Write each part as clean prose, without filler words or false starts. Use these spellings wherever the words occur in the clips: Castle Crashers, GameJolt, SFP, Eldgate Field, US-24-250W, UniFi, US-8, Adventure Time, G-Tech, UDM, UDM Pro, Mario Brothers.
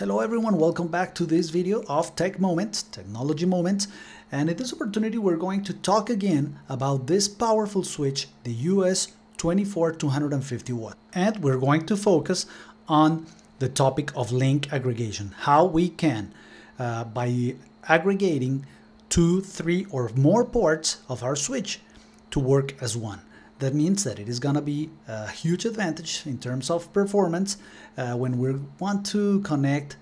Hello everyone, welcome back to this video of Technology Moments, and in this opportunity we're going to talk again about this powerful switch, the US-24-250W, and we're going to focus on the topic of link aggregation, how we can by aggregating 2, 3 or more ports of our switch to work as one. That means that it is going to be a huge advantage in terms of performance when we want to connect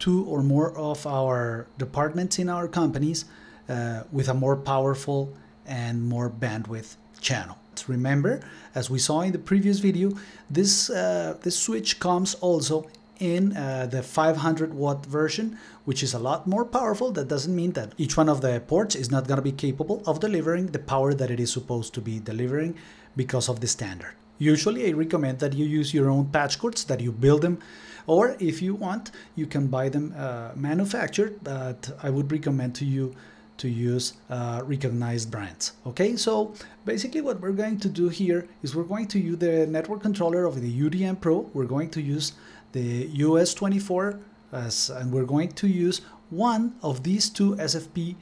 2 or more of our departments in our companies with a more powerful and more bandwidth channel. Remember, as we saw in the previous video, this switch comes also in the 500-watt version, which is a lot more powerful. That doesn't mean that each one of the ports is not going to be capable of delivering the power that it is supposed to be delivering because of the standard. Usually I recommend that you use your own patch cords, that you build them, or if you want you can buy them manufactured, but I would recommend to you to use recognized brands. Okay, so basically what we're going to do here is we're going to use the network controller of the UDM Pro. We're going to use the US-24, and we're going to use one of these 2 SFP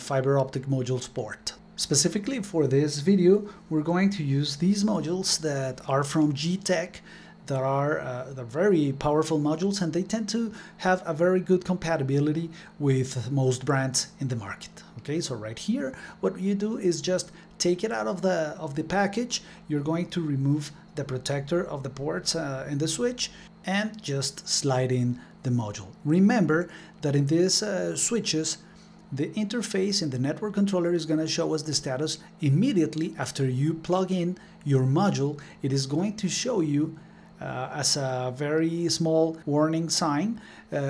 fiber optic modules port. Specifically for this video, we're going to use these modules that are from G-Tech, that are they're very powerful modules, and they tend to have a very good compatibility with most brands in the market. Okay, so right here, what you do is just take it out of the package. You're going to remove the protector of the ports in the switch and just slide in the module. Remember that in these switches, the interface in the network controller is going to show us the status immediately after you plug in your module. It is going to show you as a very small warning sign,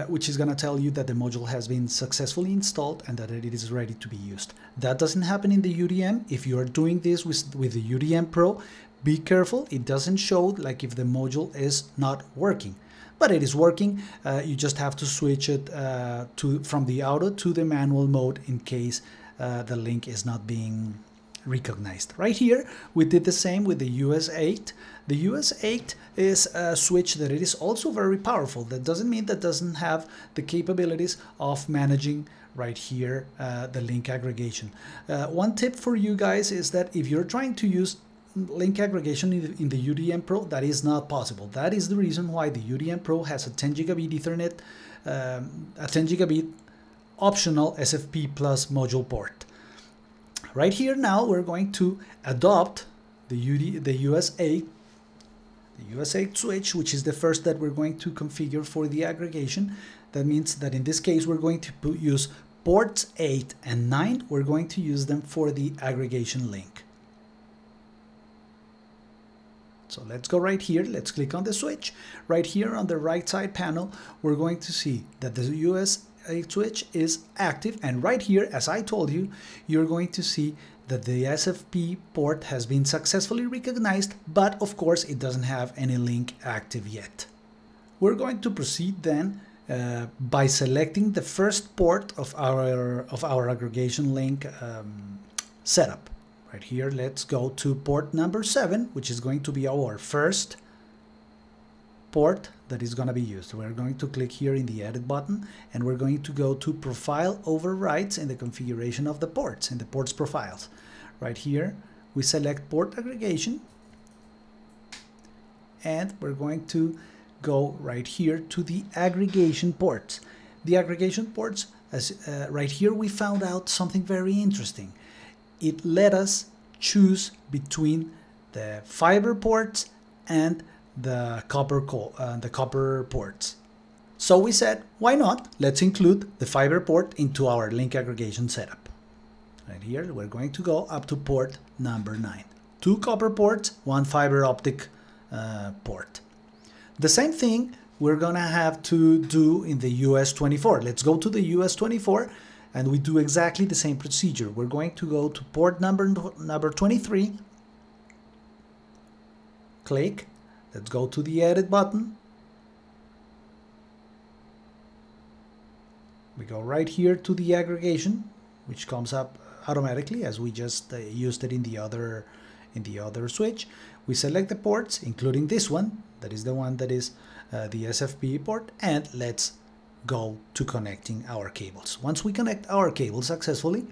which is going to tell you that the module has been successfully installed and that it is ready to be used. That doesn't happen in the UDM. If you are doing this with the UDM Pro, be careful. It doesn't show like if the module is not working, but it is working. You just have to switch it from the auto to the manual mode in case the link is not being recognized. Right here we did the same with the US-8. The US-8 is a switch that it is also very powerful. That doesn't mean that doesn't have the capabilities of managing right here the link aggregation. One tip for you guys is that if you're trying to use link aggregation in the UDM Pro, that is not possible. That is the reason why the UDM Pro has a 10 gigabit Ethernet, a 10 gigabit optional SFP plus module port. Right here now we're going to adopt the US-8 switch, which is the first that we're going to configure for the aggregation. That means that in this case we're going to use ports 8 and 9. We're going to use them for the aggregation link. So let's go right here, let's click on the switch. Right here on the right side panel we're going to see that the US-8 switch is active, and right here, as I told you, you're going to see that the SFP port has been successfully recognized, but of course it doesn't have any link active yet. We're going to proceed then by selecting the first port of our aggregation link setup. Right here, let's go to port number 7, which is going to be our first port that is going to be used. We're going to click here in the edit button, and we're going to go to profile overrides in the configuration of the ports, in the ports profiles. Right here we select port aggregation, and we're going to go right here to the aggregation ports. The aggregation ports, as right here we found out something very interesting. It let us choose between the fiber ports and the copper ports. So we said, why not? Let's include the fiber port into our link aggregation setup. Right here we're going to go up to port number 9. 2 copper ports, 1 fiber optic port. The same thing we're gonna have to do in the US-24. Let's go to the US-24 and we do exactly the same procedure. We're going to go to port number 23, click. Let's go to the edit button. We go right here to the aggregation, which comes up automatically as we just used it in the other switch. We select the ports, including this one, that is the one that is the SFP port, and let's go to connecting our cables. Once we connect our cables successfully,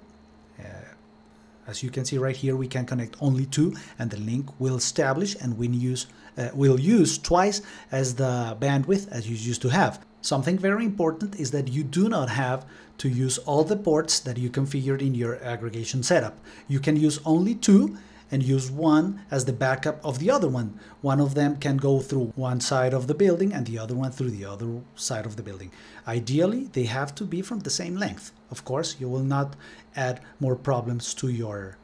as you can see right here, we can connect only two, and the link will establish and will use twice as the bandwidth as you used to have. Something very important is that you do not have to use all the ports that you configured in your aggregation setup. You can use only two and use one as the backup of the other one. One of them can go through one side of the building and the other one through the other side of the building. Ideally, they have to be from the same length. Of course, you will not add more problems to your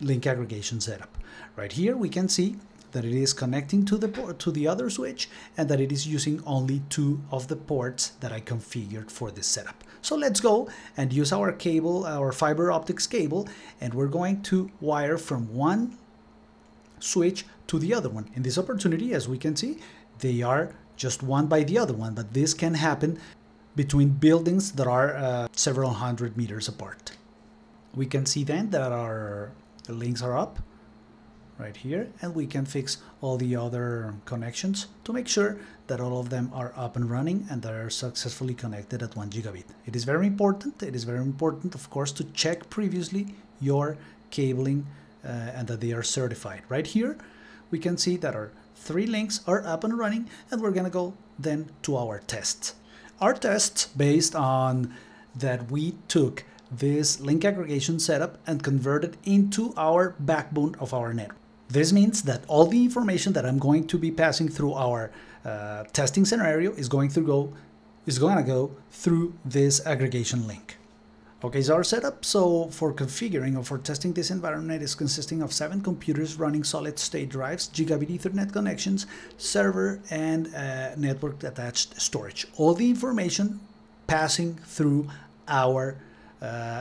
link aggregation setup. Right here, we can see that it is connecting to the port, to the other switch, and that it is using only two of the ports that I configured for this setup. So let's go and use our cable, our fiber optics cable, and we're going to wire from one switch to the other one. In this opportunity, as we can see, they are just one by the other one, but this can happen between buildings that are several hundred meters apart. We can see then that our links are up right here, and we can fix all the other connections to make sure that all of them are up and running and they're successfully connected at 1 gigabit. It is very important, of course, to check previously your cabling and that they are certified. Right here, we can see that our three links are up and running, and we're gonna go then to our tests. Our tests, based on that we took this link aggregation setup and converted into our backbone of our network. This means that all the information that I'm going to be passing through our testing scenario is going to go through this aggregation link. Okay, so our setup, so for configuring or for testing this environment, is consisting of 7 computers running solid-state drives, gigabit Ethernet connections, server, and network-attached storage. All the information passing through our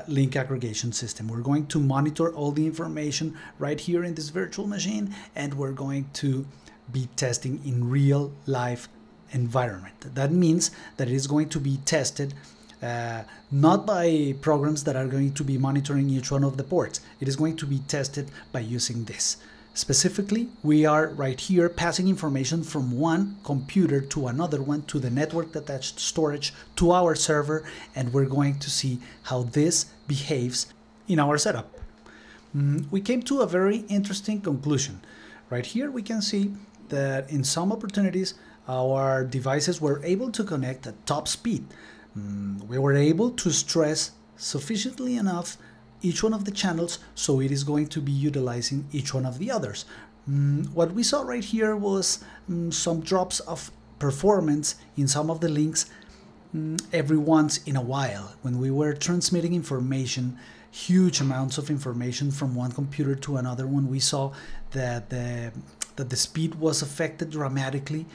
link aggregation system. We're going to monitor all the information right here in this virtual machine, and we're going to be testing in real life environment. That means that it is going to be tested not by programs that are going to be monitoring each one of the ports. It is going to be tested by using this. Specifically, we are right here passing information from one computer to another one, to the network attached storage, to our server, and we're going to see how this behaves in our setup. We came to a very interesting conclusion. Right here we can see that in some opportunities our devices were able to connect at top speed. We were able to stress sufficiently enough each one of the channels, so it is going to be utilizing each one of the others. What we saw right here was some drops of performance in some of the links every once in a while, when we were transmitting information, huge amounts of information from one computer to another one. We saw that the speed was affected dramatically,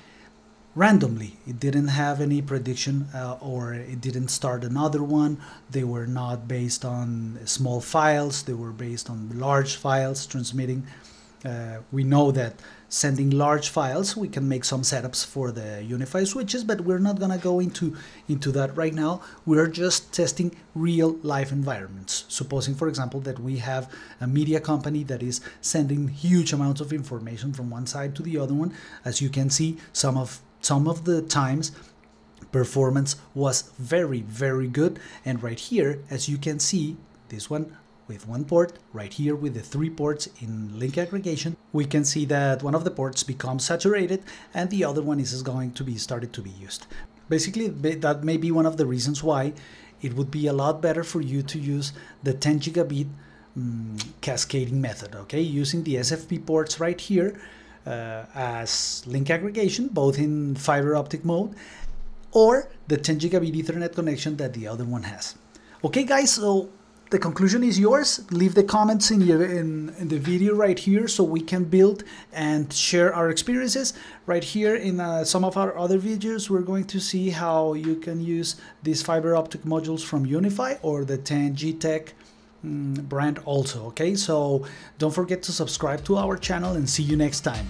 randomly. It didn't have any prediction, or it didn't start another one. They were not based on small files, they were based on large files transmitting. We know that sending large files, we can make some setups for the UniFi switches, but we're not gonna go into that right now. We're just testing real life environments. Supposing, for example, that we have a media company that is sending huge amounts of information from one side to the other one. As you can see, some of the times performance was very, very good. And right here, as you can see, this one with one port, right here with the 3 ports in link aggregation, we can see that one of the ports becomes saturated and the other one is going to be started to be used. Basically, that may be one of the reasons why it would be a lot better for you to use the 10 gigabit cascading method, okay? Using the SFP ports right here as link aggregation, both in fiber optic mode, or the 10 gigabit Ethernet connection that the other one has. Okay, guys, so the conclusion is yours. Leave the comments in the video right here so we can build and share our experiences. Right here in some of our other videos, we're going to see how you can use these fiber optic modules from UniFi or the 10 G-Tech brand also, okay? So don't forget to subscribe to our channel, and see you next time.